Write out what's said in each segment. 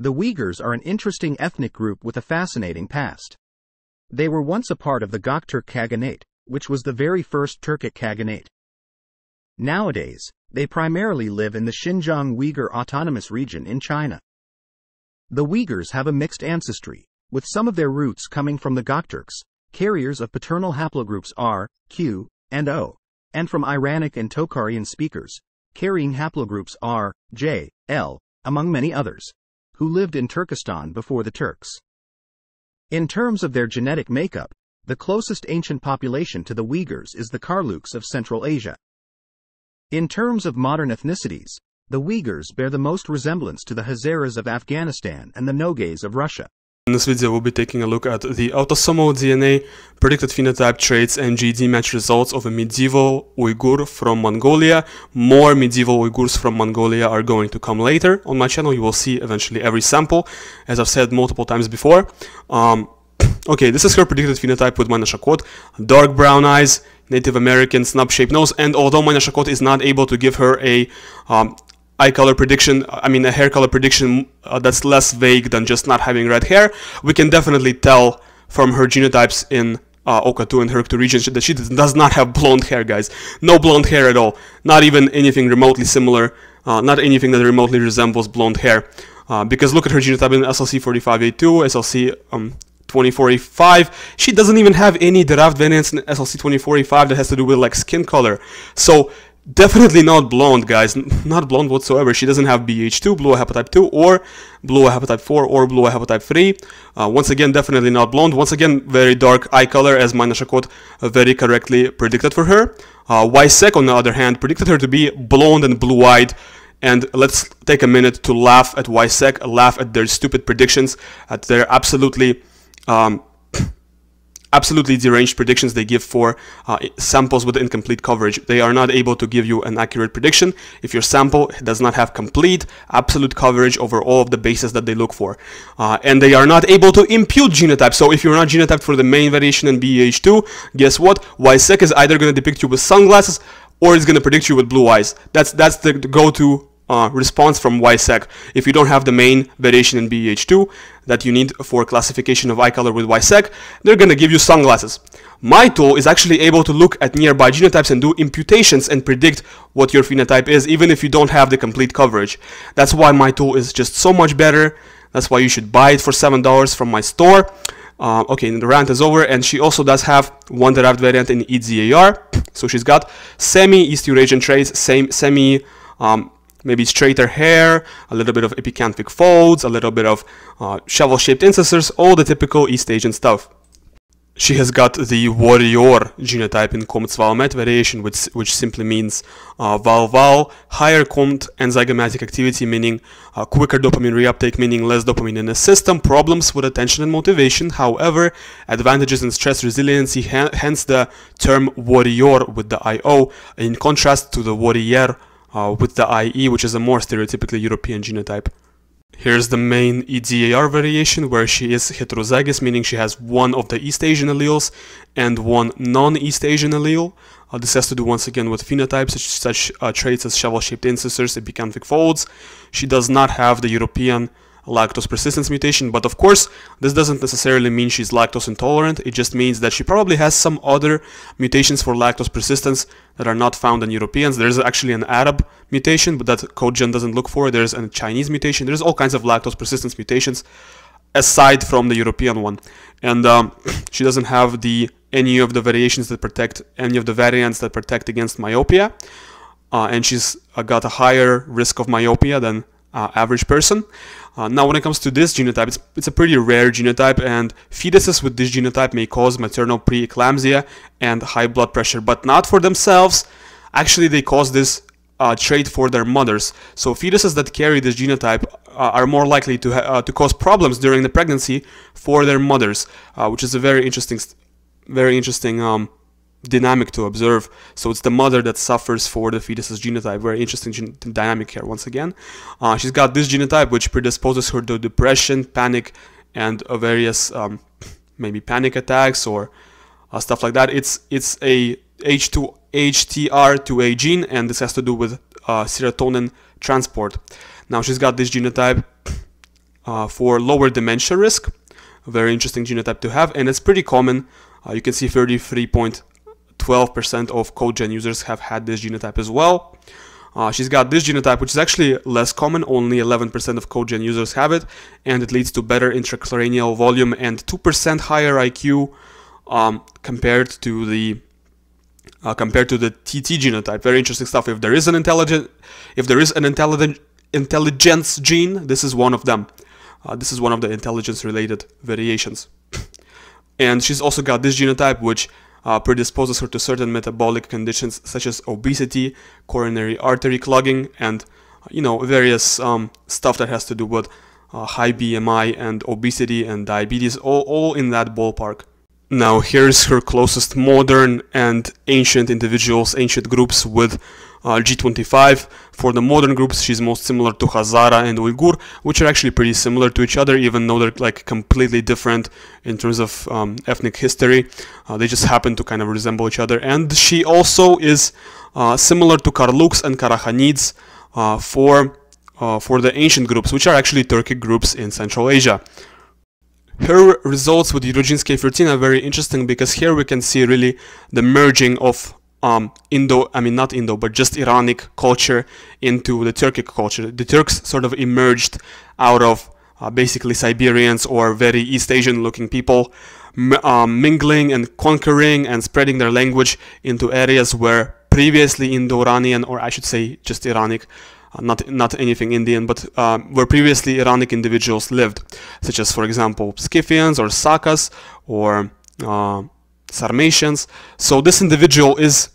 The Uyghurs are an interesting ethnic group with a fascinating past. They were once a part of the Gokturk Khaganate, which was the very first Turkic Khaganate. Nowadays, they primarily live in the Xinjiang Uyghur Autonomous Region in China. The Uyghurs have a mixed ancestry, with some of their roots coming from the Gokturks, carriers of paternal haplogroups R, Q, and O, and from Iranic and Tocharian speakers, carrying haplogroups R, J, L, among many others, who lived in Turkestan before the Turks. In terms of their genetic makeup, the closest ancient population to the Uyghurs is the Karluks of Central Asia. In terms of modern ethnicities, the Uyghurs bear the most resemblance to the Hazaras of Afghanistan and the Nogais of Russia. In this video, we'll be taking a look at the autosomal DNA, predicted phenotype traits, and GED match results of a medieval Uyghur from Mongolia. More medieval Uyghurs from Mongolia are going to come later on my channel. You will see eventually every sample, as I've said multiple times before. Okay, this is her predicted phenotype with NOSHACOT. Dark brown eyes, Native American snub-shaped nose, and although NOSHACOT is not able to give her a eye color prediction, a hair color prediction that's less vague than just not having red hair, we can definitely tell from her genotypes in OCA2 and HERC2 regions that she does not have blonde hair, guys. No blonde hair at all. Not even anything remotely similar, not anything that remotely resembles blonde hair. Because look at her genotype in SLC45A2, SLC24A5. She doesn't even have any derived variants in SLC24A5 that has to do with like skin color. So definitely not blonde, guys, not blonde whatsoever. She doesn't have BH2, blue eye haplotype 2, or blue eye haplotype 4, or blue eye haplotype 3. Once again, definitely not blonde. Once again, very dark eye color, as NOSHACOT very correctly predicted for her. YSEC, on the other hand, predicted her to be blonde and blue-eyed. And let's take a minute to laugh at YSEC, laugh at their stupid predictions, at their absolutely deranged predictions they give for samples with incomplete coverage. They are not able to give you an accurate prediction if your sample does not have complete, absolute coverage over all of the bases that they look for. And they are not able to impute genotype. So if you're not genotyped for the main variation in BH2, guess what? YSEC is either going to depict you with sunglasses or it's going to predict you with blue eyes. That's the go-to response from YSEC. If you don't have the main variation in BH2 that you need for classification of eye color with YSEC, they're going to give you sunglasses. My tool is actually able to look at nearby genotypes and do imputations and predict what your phenotype is, even if you don't have the complete coverage. That's why my tool is just so much better. That's why you should buy it for $7 from my store. Okay, and the rant is over, and she also does have one derived variant in EZAR. So she's got semi-East Eurasian traits, maybe straighter hair, a little bit of epicanthic folds, a little bit of shovel-shaped incisors, all the typical East Asian stuff. She has got the warrior genotype in COMT vowel-met variation, which simply means vowel-vowel, higher COMT enzymatic activity, meaning quicker dopamine reuptake, meaning less dopamine in the system, problems with attention and motivation, however, advantages in stress resiliency, hence the term warrior with the I-O, in contrast to the warrior with the IE, which is a more stereotypically European genotype. Here's the main EDAR variation, where she is heterozygous, meaning she has one of the East Asian alleles and one non-East Asian allele. This has to do once again with phenotypes, such traits as shovel-shaped incisors, epicanthic folds. She does not have the European lactose persistence mutation, but of course, this doesn't necessarily mean she's lactose intolerant. It just means that she probably has some other mutations for lactose persistence that are not found in Europeans. There's actually an Arab mutation, but that CodeGen doesn't look for. There's a Chinese mutation. There's all kinds of lactose persistence mutations aside from the European one. And she doesn't have any of the variations that protect, any of the variants that protect against myopia. And she's got a higher risk of myopia than average person. Now when it comes to this genotype, it's a pretty rare genotype, and fetuses with this genotype may cause maternal preeclampsia and high blood pressure, but not for themselves. Actually, they cause this trait for their mothers. So fetuses that carry this genotype are more likely to cause problems during the pregnancy for their mothers, which is a very interesting dynamic to observe. So it's the mother that suffers for the fetus's genotype. Very interesting dynamic here once again. She's got this genotype, which predisposes her to depression, panic, and various maybe panic attacks or stuff like that. It's a HTR2A gene, and this has to do with serotonin transport. Now she's got this genotype for lower dementia risk. A very interesting genotype to have, and it's pretty common. You can see 33.12% of CodeGen users have had this genotype as well. She's got this genotype, which is actually less common. Only 11% of CodeGen users have it, and it leads to better intracranial volume and 2% higher IQ compared to the TT genotype. Very interesting stuff. If there is an intelligence gene, this is one of them. This is one of the intelligence-related variations. And she's also got this genotype, which predisposes her to certain metabolic conditions such as obesity, coronary artery clogging, and various stuff that has to do with high BMI and obesity and diabetes, all in that ballpark. Now here's her closest modern and ancient individuals, ancient groups with G25. For the modern groups, she's most similar to Hazara and Uyghur, which are actually pretty similar to each other, even though they're like completely different in terms of ethnic history. They just happen to kind of resemble each other. And she also is similar to Karluks and Karakhanids for the ancient groups, which are actually Turkic groups in Central Asia. Her results with Eurogenes K13 are very interesting because here we can see really the merging of just Iranic culture into the Turkic culture. The Turks sort of emerged out of basically Siberians or very East Asian looking people, mingling and conquering and spreading their language into areas where previously Indo-Iranian, or I should say just Iranic, not anything Indian, but where previously Iranic individuals lived, such as, for example, Scythians or Sakas or Sarmatians. So this individual is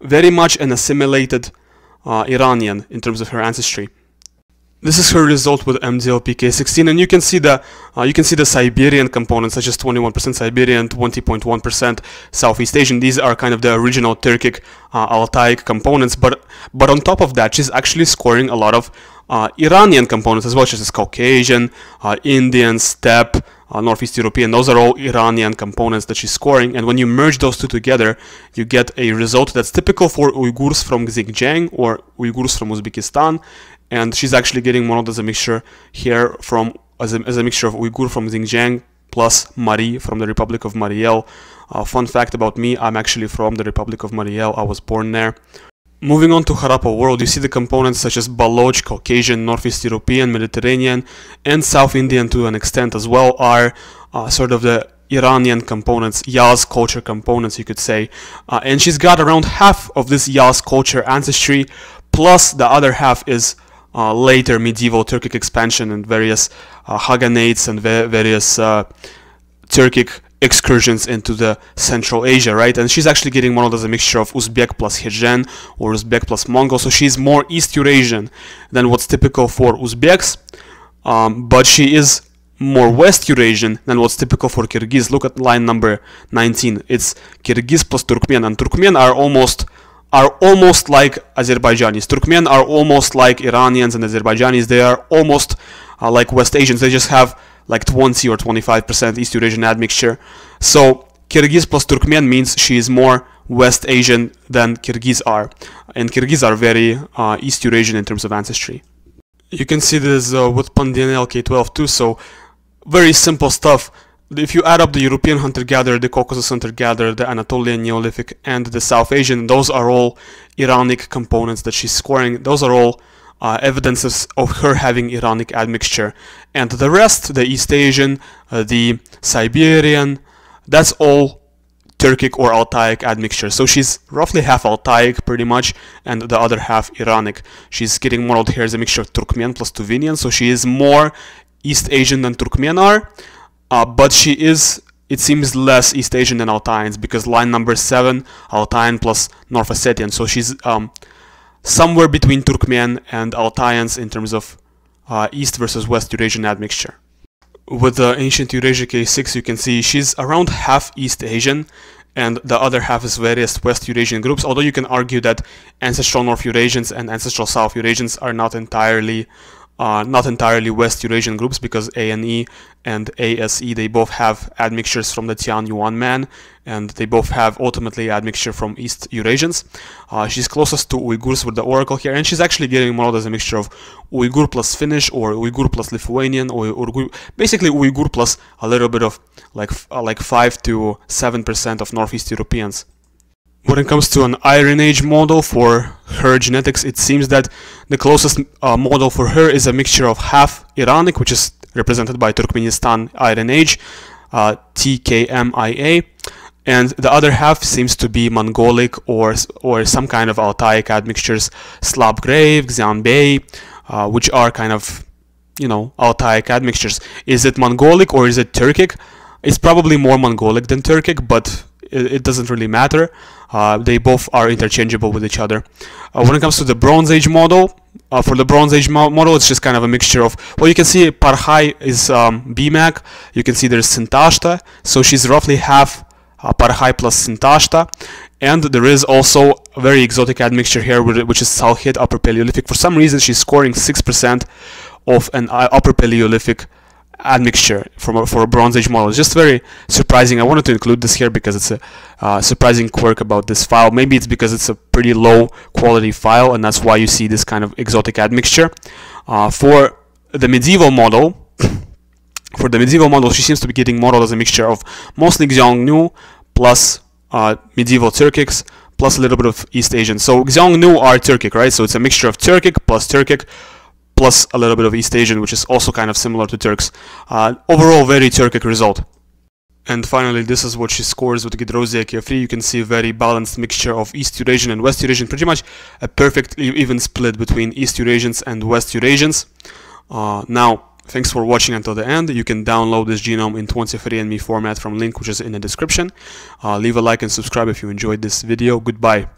very much an assimilated Iranian in terms of her ancestry. This is her result with MDLPK16, and you can see the Siberian components, such as 21% Siberian, 20.1% Southeast Asian. These are kind of the original Turkic Altaic components, but on top of that, she's actually scoring a lot of Iranian components as well, such as Caucasian, Indian, steppe, Northeast European. Those are all Iranian components that she's scoring, and when you merge those two together, you get a result that's typical for Uyghurs from Xinjiang or Uyghurs from Uzbekistan. And she's actually getting modeled as a mixture here as a mixture of Uyghur from Xinjiang plus Mari from the Republic of Mari El. Fun fact about me, I'm actually from the Republic of Mari El. I was born there. Moving on to Harappa world, you see the components such as Baloch, Caucasian, Northeast European, Mediterranean, and South Indian to an extent as well are sort of the Iranian components, Yaz culture components, you could say. And she's got around half of this Yaz culture ancestry, plus the other half is later medieval Turkic expansion and various Khaganates and various Turkic excursions into the Central Asia, right? And she's actually getting modeled as a mixture of Uzbek plus Hejan or Uzbek plus Mongol, so she's more East Eurasian than what's typical for Uzbeks, but she is more West Eurasian than what's typical for Kyrgyz. Look at line number 19. It's Kyrgyz plus Turkmen, and Turkmen are almost like Azerbaijanis. Turkmen are almost like Iranians and Azerbaijanis. They are almost like West Asians. They just have like 20 or 25% East Eurasian admixture. So Kyrgyz plus Turkmen means she is more West Asian than Kyrgyz are. And Kyrgyz are very East Eurasian in terms of ancestry. You can see this with Pandianel K12 too, so very simple stuff. If you add up the European hunter-gatherer, the Caucasus hunter-gatherer, the Anatolian Neolithic, and the South Asian, those are all Iranic components that she's scoring. Those are all evidences of her having Iranic admixture. And the rest, the East Asian, the Siberian, that's all Turkic or Altaic admixture. So she's roughly half Altaic, pretty much, and the other half Iranic. She's getting modeled here as a mixture of Turkmen plus Tuvinian, so she is more East Asian than Turkmen are. But she is, it seems, less East Asian than Altaians, because line number 7, Altaian plus North Ossetian. So she's somewhere between Turkmen and Altaians in terms of East versus West Eurasian admixture. With the ancient Eurasia K6, you can see she's around half East Asian, and the other half is various West Eurasian groups, although you can argue that ancestral North Eurasians and ancestral South Eurasians are not entirely not entirely West Eurasian groups, because ANE and ASE, they both have admixtures from the Tian Yuan man, and they both have ultimately admixture from East Eurasians. She's closest to Uyghurs with the oracle here, and she's actually getting modeled as a mixture of Uyghur plus Finnish, or Uyghur plus Lithuanian, or Uyghur, basically Uyghur plus a little bit of like 5 to 7% of Northeast Europeans. When it comes to an Iron Age model for her genetics, it seems that the closest model for her is a mixture of half Iranic, which is represented by Turkmenistan Iron Age, TKMIA, and the other half seems to be Mongolic or some kind of Altaic admixtures, Slabgrave, Xianbei, which are kind of, you know, Altaic admixtures. Is it Mongolic or is it Turkic? It's probably more Mongolic than Turkic, but it doesn't really matter. They both are interchangeable with each other. When it comes to the Bronze Age model, for the Bronze Age model, it's just kind of a mixture of, well, you can see Parhai is BMAC. You can see there's Sintashta, so she's roughly half Parhai plus Sintashta. And there is also a very exotic admixture here, which is Salhit Upper Paleolithic. For some reason, she's scoring 6% of an Upper Paleolithic admixture for a Bronze Age model. It's just very surprising. I wanted to include this here because it's a surprising quirk about this file. Maybe it's because it's a pretty low quality file, and that's why you see this kind of exotic admixture. For the medieval model, she seems to be getting modeled as a mixture of mostly Xiongnu plus medieval Turkics plus a little bit of East Asian. So Xiongnu are Turkic, right? So it's a mixture of Turkic plus a little bit of East Asian, which is also kind of similar to Turks. Overall, very Turkic result. And finally, this is what she scores with Gedrozia Kefri. You can see a very balanced mixture of East Eurasian and West Eurasian, pretty much a perfect even split between East Eurasians and West Eurasians. Now, thanks for watching until the end. You can download this genome in 23andMe format from link, which is in the description. Leave a like and subscribe if you enjoyed this video. Goodbye.